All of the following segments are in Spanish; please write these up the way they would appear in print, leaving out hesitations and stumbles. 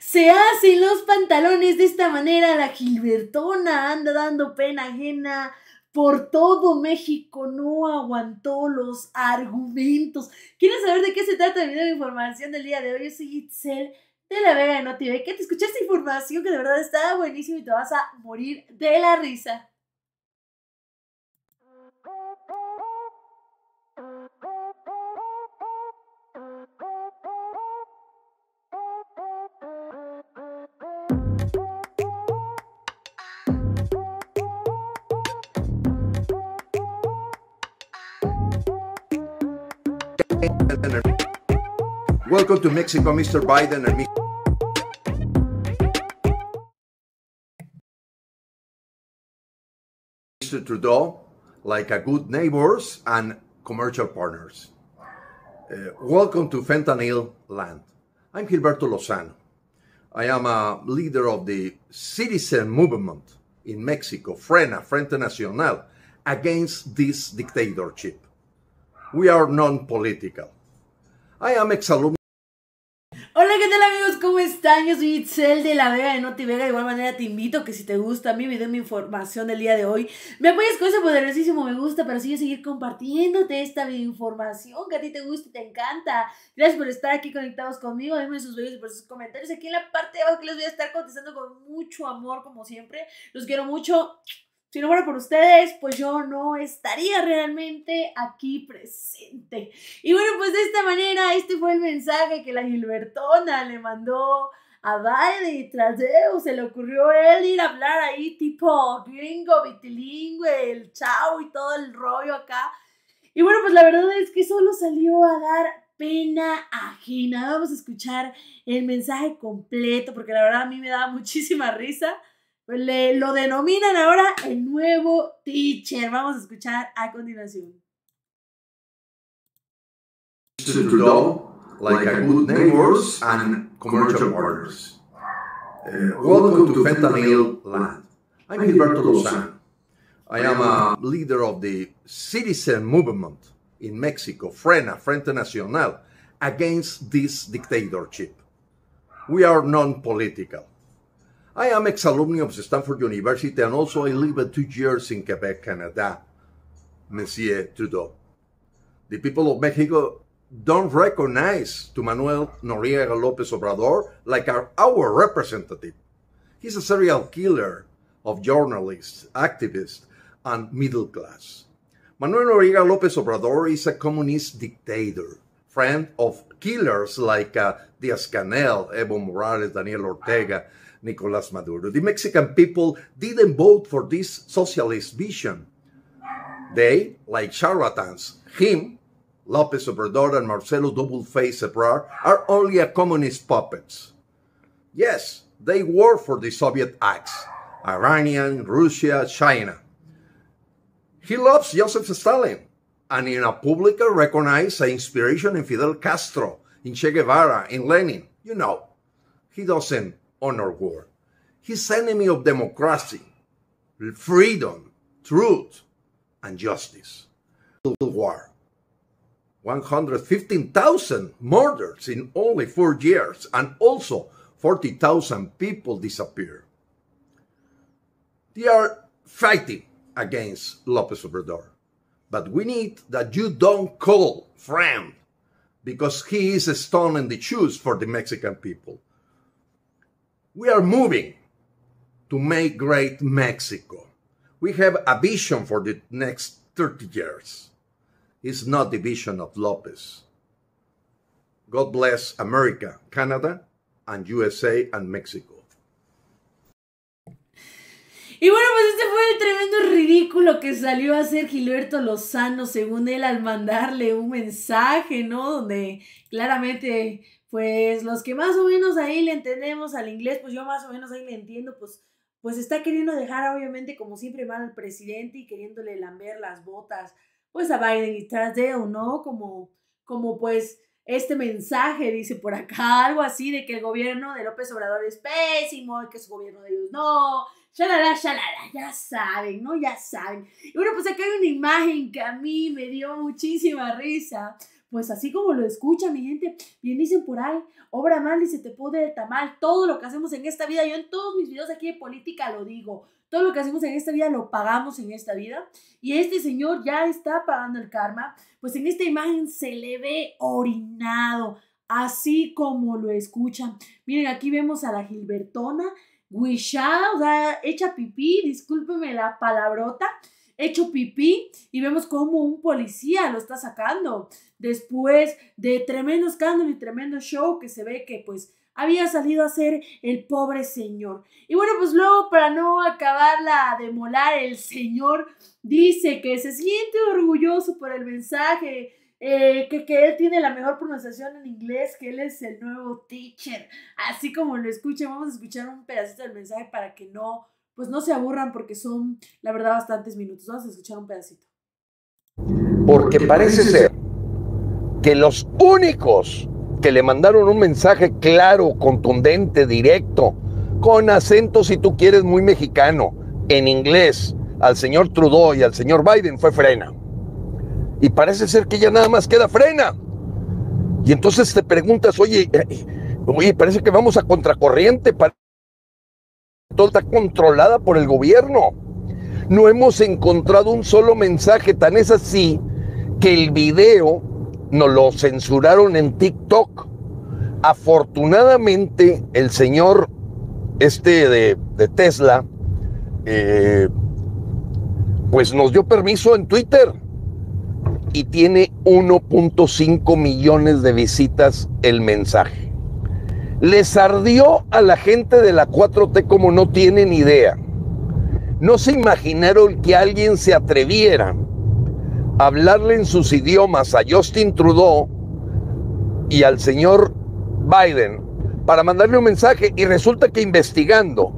Se hacen los pantalones de esta manera, la Gilbertona anda dando pena ajena por todo México, no aguantó los argumentos. ¿Quieres saber de qué se trata el video de información del día de hoy? Yo soy Itzel de La Vega de NotiBeck, que te escuché esta información que de verdad está buenísima y te vas a morir de la risa. Welcome to Mexico, Mr. Biden and Mr. Trudeau, like a good neighbors and commercial partners. Welcome to Fentanyl land. I'm Gilberto Lozano. I am a leader of the citizen movement in Mexico, FRENA, Frente Nacional, against this dictatorship. We are non-political. I am ex-alumno. Hola, ¿qué tal amigos? ¿Cómo están? Yo soy Itzel de La Vega de NotiVega. De igual manera te invito que si te gusta mi video, mi información del día de hoy, me apoyes con ese poderosísimo me gusta para así seguir compartiéndote esta información que a ti te gusta y te encanta. Gracias por estar aquí conectados conmigo. Déjenme sus videos y por sus comentarios aquí en la parte de abajo, que les voy a estar contestando con mucho amor como siempre. Los quiero mucho. Si no fuera por ustedes, pues yo no estaría realmente aquí presente. Y bueno, pues de esta manera, este fue el mensaje que la Gilbertona le mandó a Biden. Tras eso, se le ocurrió él ir a hablar ahí tipo gringo, vitilingüe, el chao y todo el rollo acá. Y bueno, pues la verdad es que solo salió a dar pena ajena. Vamos a escuchar el mensaje completo, porque la verdad a mí me daba muchísima risa. Lo denominan ahora el nuevo teacher. Vamos a escuchar a continuación. Mr. Trudeau, like a good neighbors and commercial partners. Welcome to Fentanyl land. I'm Gilberto Lozano. I am a leader of the citizen movement in Mexico, FRENA, Frente Nacional, against this dictatorship. We are non-political. I am ex-alumni of Stanford University and also I lived 2 years in Quebec, Canada, Monsieur Trudeau. The people of Mexico don't recognize to Manuel Noriega López Obrador like our representative. He's a serial killer of journalists, activists, and middle class. Manuel Noriega López Obrador is a communist dictator, friend of killers like Diaz-Canel, Evo Morales, Daniel Ortega, Nicolas Maduro. The Mexican people didn't vote for this socialist vision. They, like charlatans, him, López Obrador and Marcelo Doubleface-Ebrard, are only a communist puppets. Yes, they work for the Soviet acts, Iranian, Russia, China. He loves Joseph Stalin, and in a public recognized an inspiration in Fidel Castro, in Che Guevara, in Lenin. You know, he doesn't honor war. He's enemy of democracy, freedom, truth, and justice. Civil war. 115,000 murders in only 4 years, and also 40,000 people disappear. They are fighting against López Obrador. But we need that you don't call friend, because he is a stone in the shoes for the Mexican people. We are moving to make great Mexico. We have a vision for the next 30 years. It's not the vision of López. God bless America, Canada, and USA, and Mexico. Y bueno, pues este fue el tremendo ridículo que salió a hacer Gilberto Lozano, según él, al mandarle un mensaje, ¿no? Donde claramente, pues los que más o menos ahí le entendemos al inglés, pues yo más o menos ahí le entiendo, pues está queriendo dejar obviamente como siempre mal al presidente y queriéndole lamber las botas, pues a Biden y tras de él, ¿no? Como pues este mensaje dice por acá, algo así de que el gobierno de López Obrador es pésimo y que su gobierno de ellos no... Shalala, ya saben, ¿no? Ya saben. Y bueno, pues acá hay una imagen que a mí me dio muchísima risa, Pues así como lo escucha mi gente, bien dicen por ahí, obra mal y se te pudre el tamal. Todo lo que hacemos en esta vida, yo en todos mis videos aquí de política lo digo, todo lo que hacemos en esta vida lo pagamos en esta vida, y este señor ya está pagando el karma. Pues en esta imagen se le ve orinado, así como lo escuchan. Miren, aquí vemos a la Gilbertona guichada, o sea, hecha pipí, discúlpeme la palabrota, hecho pipí, y vemos como un policía lo está sacando después de tremendo escándalo y tremendo show que se ve que pues había salido a hacer el pobre señor. Y bueno, pues luego, para no acabarla de molar, el señor dice que se siente orgulloso por el mensaje, que él tiene la mejor pronunciación en inglés, que él es el nuevo teacher. Así como lo escuchen, vamos a escuchar un pedacito del mensaje para que no, pues no se aburran, porque son, la verdad, bastantes minutos. Vamos a escuchar un pedacito. Porque parece ser que los únicos que le mandaron un mensaje claro, contundente, directo, con acento, si tú quieres, muy mexicano, en inglés, al señor Trudeau y al señor Biden, fue Frena. Y parece ser que ya nada más queda Frena. Y entonces te preguntas, oye, parece que vamos a contracorriente, todo está controlada por el gobierno. No hemos encontrado un solo mensaje, tan es así que el video nos lo censuraron en TikTok. Afortunadamente, el señor de Tesla, pues nos dio permiso en Twitter, y tiene 1.5 millones de visitas el mensaje. Les ardió a la gente de la 4T como no tienen idea. No se imaginaron que alguien se atreviera a hablarle en sus idiomas a Justin Trudeau y al señor Biden para mandarle un mensaje, y resulta que investigando,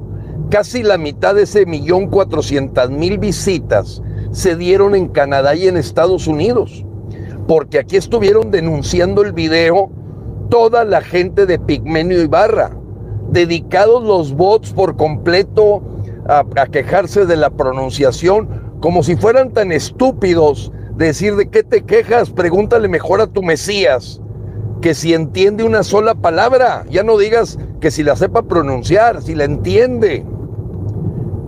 casi la mitad de ese 1.400.000 visitas se dieron en Canadá y en Estados Unidos, porque aquí estuvieron denunciando el video toda la gente de Pigmenio Ibarra, dedicados los bots por completo a quejarse de la pronunciación, como si fueran tan estúpidos decir: ¿de qué te quejas? Pregúntale mejor a tu Mesías, que si entiende una sola palabra, ya no digas que si la sepa pronunciar, si la entiende.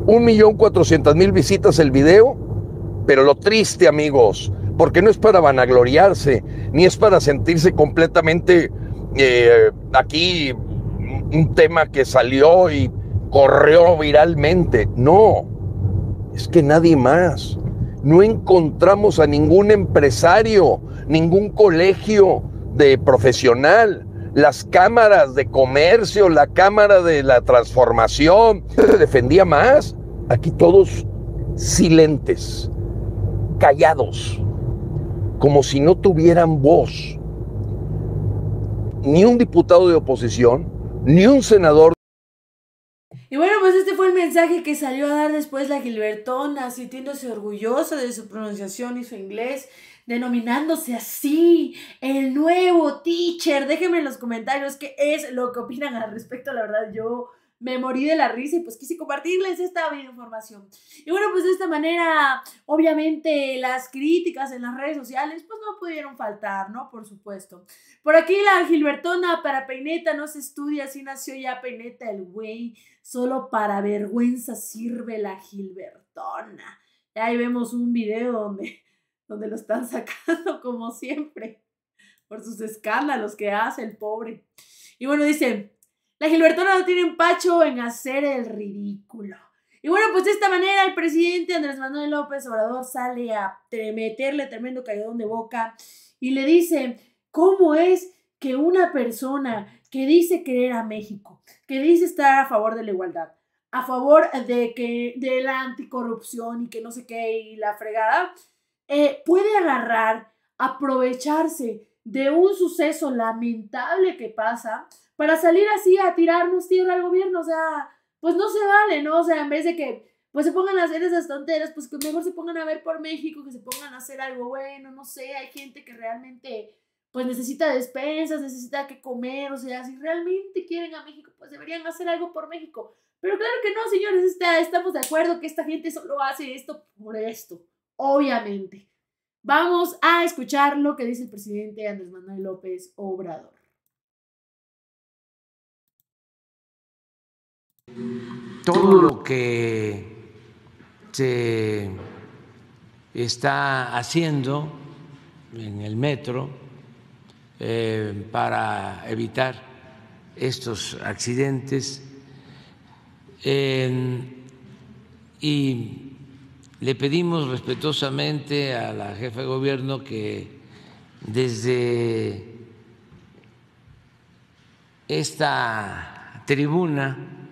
1.400.000 visitas el video, pero lo triste, amigos, porque no es para vanagloriarse, ni es para sentirse completamente aquí un tema que salió y corrió viralmente. No, es que nadie más. No encontramos a ningún empresario, ningún colegio de profesional, las cámaras de comercio, la cámara de la transformación. ¿Se defendía más? Aquí todos silentes, callados, como si no tuvieran voz. Ni un diputado de oposición, ni un senador. Y bueno, pues este fue el mensaje que salió a dar después la Gilbertona, sintiéndose orgullosa de su pronunciación y su inglés, denominándose así, el nuevo teacher. Déjenme en los comentarios qué es lo que opinan al respecto. La verdad, yo me morí de la risa y pues quise compartirles esta información. Y bueno, pues de esta manera, obviamente, las críticas en las redes sociales pues no pudieron faltar, ¿no? Por supuesto. Por aquí la Gilbertona: para peineta no se estudia, así nació ya peineta el güey, solo para vergüenza sirve la Gilbertona. Y ahí vemos un video donde lo están sacando, como siempre, por sus escándalos que hace el pobre. Y bueno, dice: la Gilbertona no tiene empacho en hacer el ridículo. Y bueno, pues de esta manera el presidente Andrés Manuel López Obrador sale a meterle tremendo calladón de boca y le dice: ¿cómo es que una persona que dice querer a México, que dice estar a favor de la igualdad, a favor de la anticorrupción y que no sé qué y la fregada, puede agarrar, aprovecharse de un suceso lamentable que pasa para salir así a tirarnos tierra al gobierno? O sea, pues no se vale, ¿no? O sea, en vez de que pues se pongan a hacer esas tonteras, pues que mejor se pongan a ver por México, que se pongan a hacer algo bueno, no sé. Hay gente que realmente pues necesita despensas, necesita que comer, o sea, si realmente quieren a México, pues deberían hacer algo por México. Pero claro que no, señores, estamos de acuerdo que esta gente solo hace esto por esto, obviamente. Vamos a escuchar lo que dice el presidente Andrés Manuel López Obrador. Todo lo que se está haciendo en el metro para evitar estos accidentes, y le pedimos respetuosamente a la jefa de gobierno que desde esta tribuna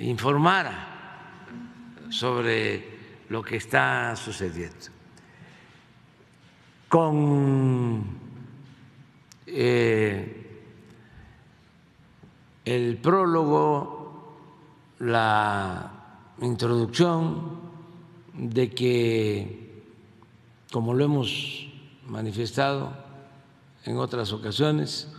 informara sobre lo que está sucediendo. Con el prólogo, la introducción de que, como lo hemos manifestado en otras ocasiones,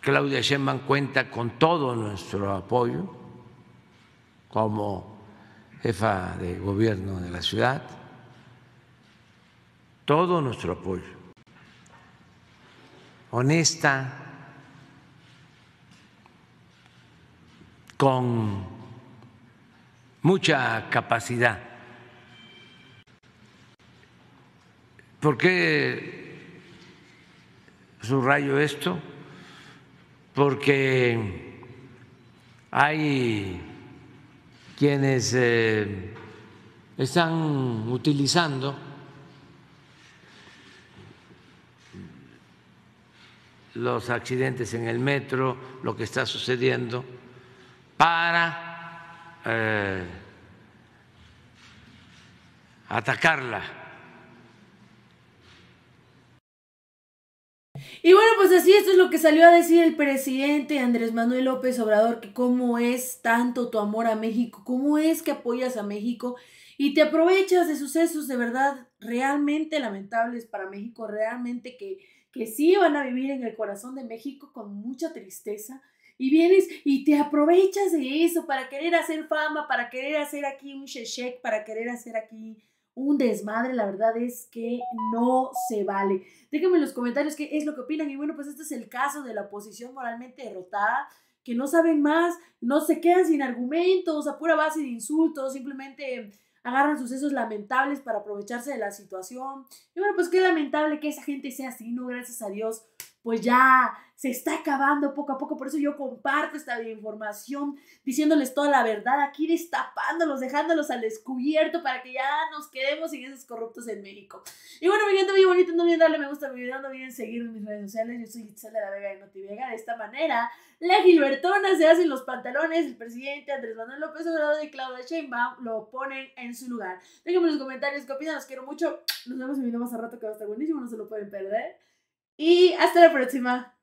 Claudia Sheinbaum cuenta con todo nuestro apoyo como jefa de gobierno de la ciudad, todo nuestro apoyo, honesta, con mucha capacidad. ¿Por qué subrayo esto? Porque hay quienes están utilizando los accidentes en el metro, lo que está sucediendo, para atacarla. Y bueno, pues así esto es lo que salió a decir el presidente Andrés Manuel López Obrador, que cómo es tanto tu amor a México, cómo es que apoyas a México y te aprovechas de sucesos de verdad realmente lamentables para México, realmente que sí van a vivir en el corazón de México con mucha tristeza. Y vienes y te aprovechas de eso para querer hacer fama, para querer hacer aquí un sheshek, para querer hacer aquí un desmadre. La verdad es que no se vale. Déjenme en los comentarios qué es lo que opinan. Y bueno, pues este es el caso de la oposición moralmente derrotada, que no saben más, no se quedan sin argumentos, a pura base de insultos, simplemente agarran sucesos lamentables para aprovecharse de la situación. Y bueno, pues qué lamentable que esa gente sea así, ¿no? Gracias a Dios, pues ya se está acabando poco a poco. Por eso yo comparto esta información, diciéndoles toda la verdad, aquí destapándolos, dejándolos al descubierto para que ya nos quedemos sin esos corruptos en México. Y bueno, mi gente muy bonita, no olviden darle me gusta a mi video, no olviden seguirme en mis redes sociales. Yo soy Itzel de La Vega de NotiVega. De esta manera, la Gilbertona se hace en los pantalones, el presidente Andrés Manuel López Obrador y Claudia Sheinbaum lo ponen en su lugar. Déjenme en los comentarios qué opinan, los quiero mucho. Nos vemos en mi video más a rato que va a estar buenísimo, no se lo pueden perder. Y hasta la próxima.